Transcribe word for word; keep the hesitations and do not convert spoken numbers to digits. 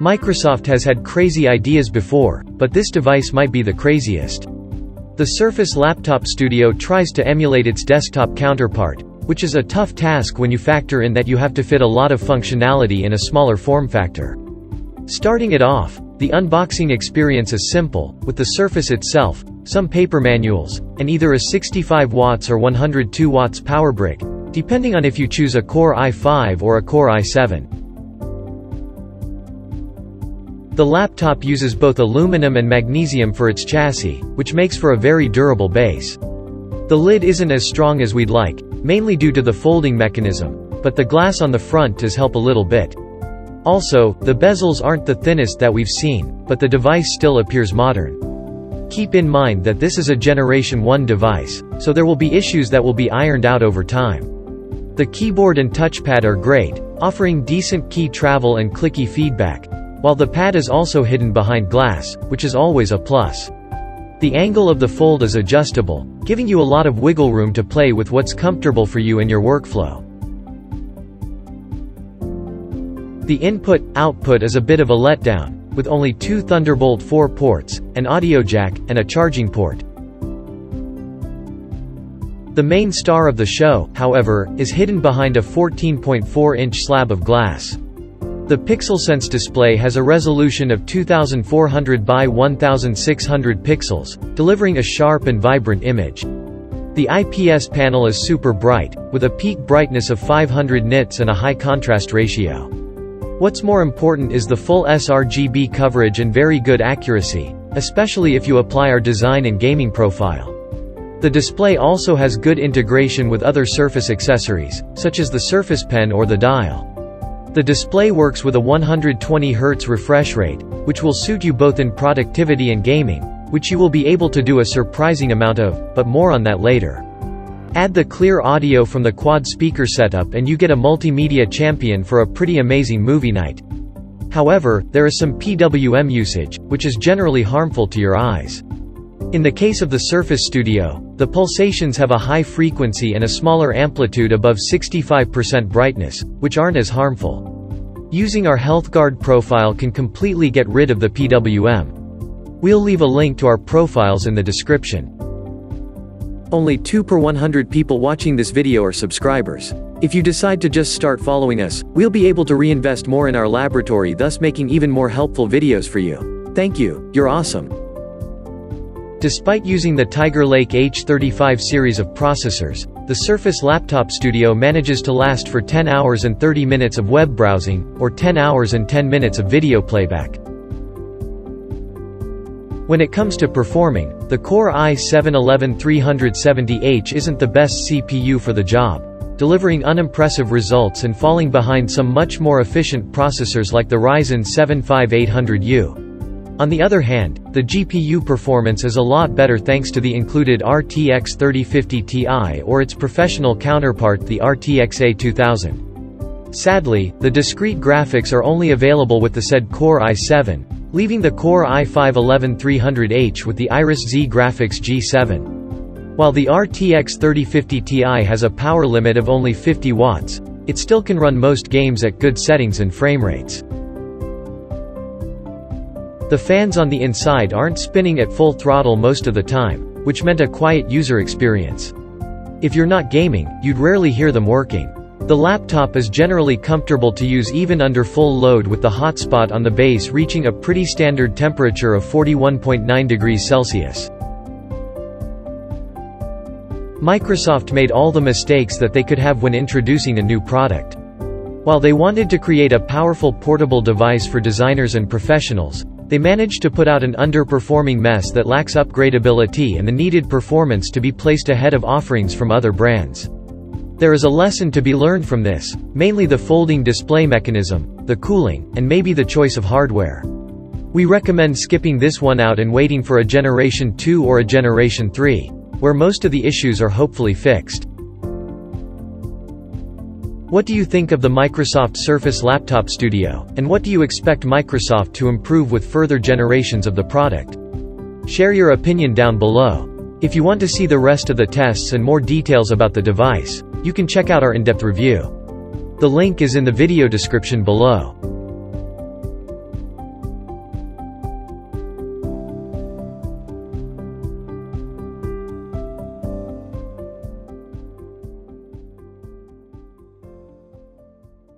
Microsoft has had crazy ideas before, but this device might be the craziest. The Surface Laptop Studio tries to emulate its desktop counterpart, which is a tough task when you factor in that you have to fit a lot of functionality in a smaller form factor. Starting it off, the unboxing experience is simple, with the Surface itself, some paper manuals, and either a sixty-five watts or one hundred two watts power brick, depending on if you choose a Core i five or a Core i seven. The laptop uses both aluminum and magnesium for its chassis, which makes for a very durable base. The lid isn't as strong as we'd like, mainly due to the folding mechanism, but the glass on the front does help a little bit. Also, the bezels aren't the thinnest that we've seen, but the device still appears modern. Keep in mind that this is a Generation one device, so there will be issues that will be ironed out over time. The keyboard and touchpad are great, offering decent key travel and clicky feedback, while the pad is also hidden behind glass, which is always a plus. The angle of the fold is adjustable, giving you a lot of wiggle room to play with what's comfortable for you in your workflow. The input-output is a bit of a letdown, with only two Thunderbolt four ports, an audio jack, and a charging port. The main star of the show, however, is hidden behind a fourteen point four inch slab of glass. The PixelSense display has a resolution of two thousand four hundred by one thousand six hundred pixels, delivering a sharp and vibrant image. The I P S panel is super bright, with a peak brightness of five hundred nits and a high contrast ratio. What's more important is the full sRGB coverage and very good accuracy, especially if you apply our design and gaming profile. The display also has good integration with other Surface accessories, such as the Surface Pen or the dial. The display works with a one hundred twenty hertz refresh rate, which will suit you both in productivity and gaming, which you will be able to do a surprising amount of, but more on that later. Add the clear audio from the quad speaker setup and you get a multimedia champion for a pretty amazing movie night. However, there is some P W M usage, which is generally harmful to your eyes. In the case of the Surface Studio, the pulsations have a high frequency and a smaller amplitude above sixty-five percent brightness, which aren't as harmful. Using our HealthGuard profile can completely get rid of the P W M. We'll leave a link to our profiles in the description. Only two per one hundred people watching this video are subscribers. If you decide to just start following us, we'll be able to reinvest more in our laboratory, thus making even more helpful videos for you. Thank you, you're awesome. Despite using the Tiger Lake H thirty-five series of processors, the Surface Laptop Studio manages to last for ten hours and thirty minutes of web browsing, or ten hours and ten minutes of video playback. When it comes to performing, the Core i seven eleven three seventy H isn't the best C P U for the job, delivering unimpressive results and falling behind some much more efficient processors like the Ryzen seven five eight hundred U. On the other hand, the G P U performance is a lot better thanks to the included R T X thirty fifty T I or its professional counterpart, the R T X A two thousand. Sadly, the discrete graphics are only available with the said Core i seven, leaving the Core i five eleven three hundred H with the Iris Xe Graphics G seven. While the R T X thirty fifty T I has a power limit of only fifty watts, it still can run most games at good settings and frame rates. The fans on the inside aren't spinning at full throttle most of the time, which meant a quiet user experience. If you're not gaming, you'd rarely hear them working. The laptop is generally comfortable to use even under full load, with the hotspot on the base reaching a pretty standard temperature of forty-one point nine degrees Celsius. Microsoft made all the mistakes that they could have when introducing a new product. While they wanted to create a powerful portable device for designers and professionals, they managed to put out an underperforming mess that lacks upgradability and the needed performance to be placed ahead of offerings from other brands. There is a lesson to be learned from this, mainly the folding display mechanism, the cooling, and maybe the choice of hardware. We recommend skipping this one out and waiting for a Generation two or a Generation three, where most of the issues are hopefully fixed. What do you think of the Microsoft Surface Laptop Studio, and what do you expect Microsoft to improve with further generations of the product? Share your opinion down below. If you want to see the rest of the tests and more details about the device, you can check out our in-depth review. The link is in the video description below.